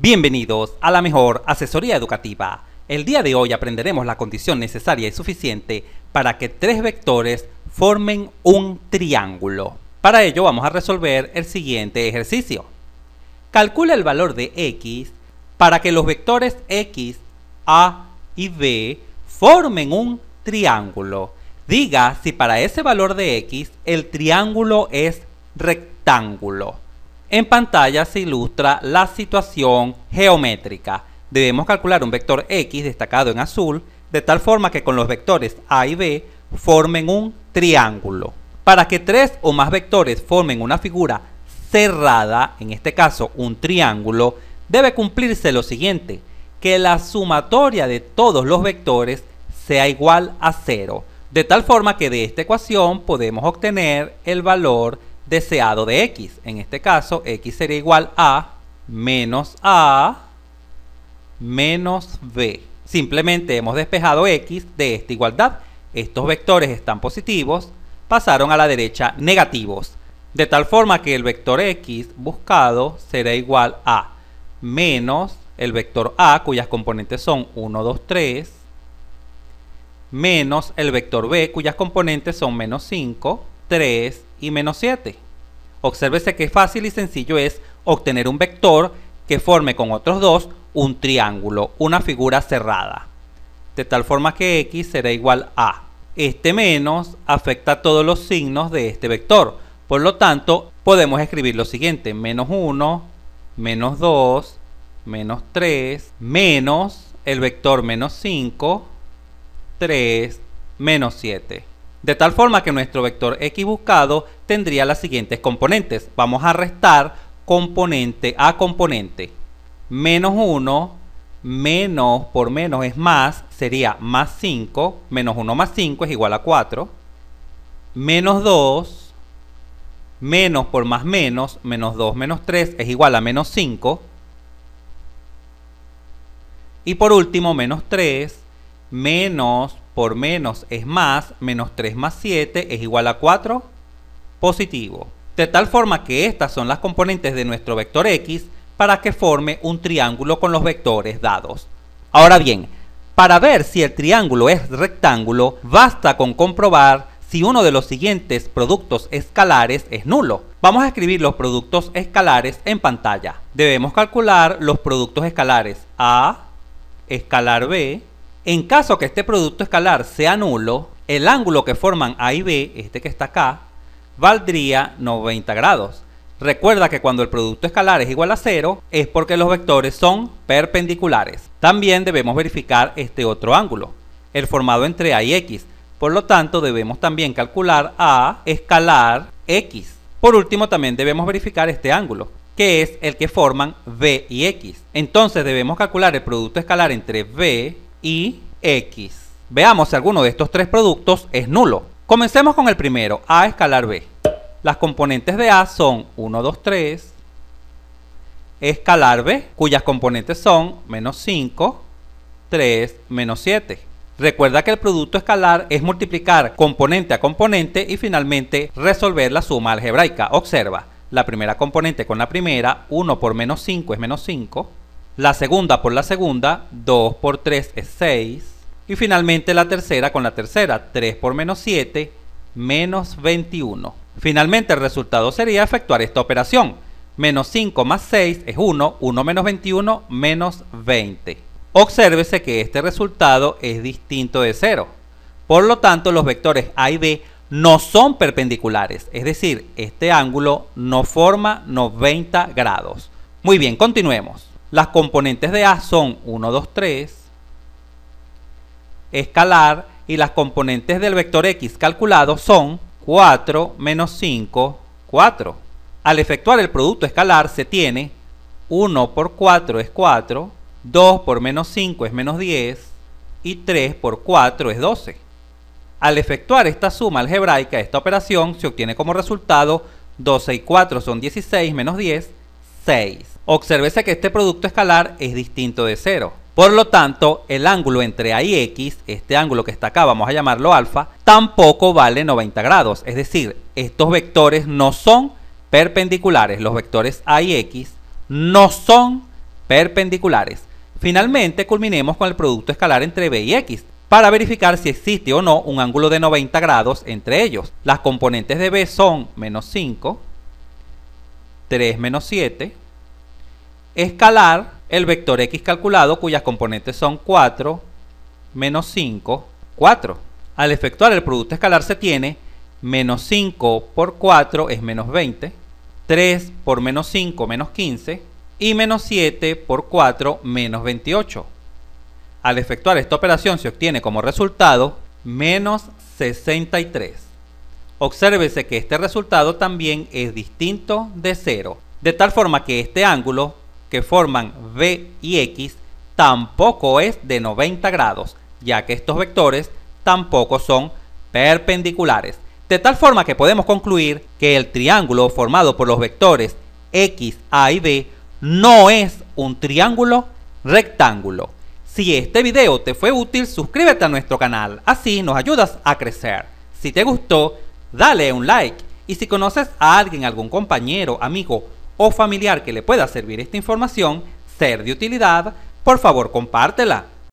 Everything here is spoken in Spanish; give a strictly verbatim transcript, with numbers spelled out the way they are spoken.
Bienvenidos a la mejor asesoría educativa. El día de hoy aprenderemos la condición necesaria y suficiente para que tres vectores formen un triángulo. Para ello vamos a resolver el siguiente ejercicio. Calcula el valor de x para que los vectores x, a y b formen un triángulo. Diga si para ese valor de x el triángulo es rectángulo. En pantalla se ilustra la situación geométrica. Debemos calcular un vector x destacado en azul, de tal forma que con los vectores a y b formen un triángulo. Para que tres o más vectores formen una figura cerrada, en este caso un triángulo, debe cumplirse lo siguiente: que la sumatoria de todos los vectores sea igual a cero, de tal forma que de esta ecuación podemos obtener el valor deseado de x. En este caso, x sería igual a menos a menos b. Simplemente hemos despejado x de esta igualdad. Estos vectores están positivos, pasaron a la derecha negativos, de tal forma que el vector x buscado será igual a menos el vector a, cuyas componentes son uno, dos, tres, menos el vector b, cuyas componentes son menos cinco, tres y menos siete. Obsérvese qué fácil y sencillo es obtener un vector que forme con otros dos un triángulo, una figura cerrada, de tal forma que x será igual a. Este menos afecta a todos los signos de este vector, por lo tanto podemos escribir lo siguiente: menos uno, menos dos, menos tres, menos el vector menos cinco, tres, menos siete. De tal forma que nuestro vector x buscado tendría las siguientes componentes. Vamos a restar componente a componente. Menos uno, menos por menos es más, sería más cinco, menos uno más cinco es igual a cuatro. Menos dos, menos por más menos, menos dos menos tres es igual a menos cinco. Y por último, menos tres, menos por menos es más, menos tres más siete es igual a cuatro positivo. De tal forma que estas son las componentes de nuestro vector x para que forme un triángulo con los vectores dados. Ahora bien, para ver si el triángulo es rectángulo, basta con comprobar si uno de los siguientes productos escalares es nulo. Vamos a escribir los productos escalares en pantalla. Debemos calcular los productos escalares a, escalar b. En caso que este producto escalar sea nulo, el ángulo que forman A y B, este que está acá, valdría noventa grados. Recuerda que cuando el producto escalar es igual a cero, es porque los vectores son perpendiculares. También debemos verificar este otro ángulo, el formado entre A y X. Por lo tanto, debemos también calcular A escalar X. Por último, también debemos verificar este ángulo, que es el que forman B y X. Entonces, debemos calcular el producto escalar entre B y x. Veamos si alguno de estos tres productos es nulo. Comencemos con el primero, a escalar b. Las componentes de a son uno, dos, tres. Escalar b, cuyas componentes son menos cinco, tres, menos siete. Recuerda que el producto escalar es multiplicar componente a componente y finalmente resolver la suma algebraica. Observa, la primera componente con la primera, uno por menos cinco es menos cinco. La segunda por la segunda, dos por tres es seis. Y finalmente la tercera con la tercera, tres por menos siete, menos veintiuno. Finalmente el resultado sería efectuar esta operación. Menos cinco más seis es uno, uno menos veintiuno, menos veinte. Obsérvese que este resultado es distinto de cero. Por lo tanto, los vectores A y B no son perpendiculares, es decir, este ángulo no forma noventa grados. Muy bien, continuemos. Las componentes de A son uno, dos, tres, escalar, y las componentes del vector X calculado son cuatro menos cinco, cuatro. Al efectuar el producto escalar se tiene uno por cuatro es cuatro, dos por menos cinco es menos diez y tres por cuatro es doce. Al efectuar esta suma algebraica, esta operación, se obtiene como resultado doce y cuatro son dieciséis menos diez, seis. Obsérvese que este producto escalar es distinto de cero. Por lo tanto, el ángulo entre A y X, este ángulo que está acá, vamos a llamarlo alfa, tampoco vale noventa grados. Es decir, estos vectores no son perpendiculares. Los vectores A y X no son perpendiculares. Finalmente, culminemos con el producto escalar entre B y X, para verificar si existe o no un ángulo de noventa grados entre ellos. Las componentes de B son menos cinco, tres menos siete, escalar el vector X calculado cuyas componentes son cuatro, menos cinco, cuatro. Al efectuar el producto escalar se tiene menos cinco por cuatro es menos veinte, tres por menos cinco menos quince y menos siete por cuatro menos veintiocho. Al efectuar esta operación se obtiene como resultado menos sesenta y tres. Obsérvese que este resultado también es distinto de cero, de tal forma que este ángulo que forman B y X tampoco es de noventa grados, ya que estos vectores tampoco son perpendiculares. De tal forma que podemos concluir que el triángulo formado por los vectores X, A y B no es un triángulo rectángulo. Si este video te fue útil, suscríbete a nuestro canal, así nos ayudas a crecer. Si te gustó, dale un like. Y si conoces a alguien, algún compañero, amigo o familiar que le pueda servir esta información, ser de utilidad, por favor compártela.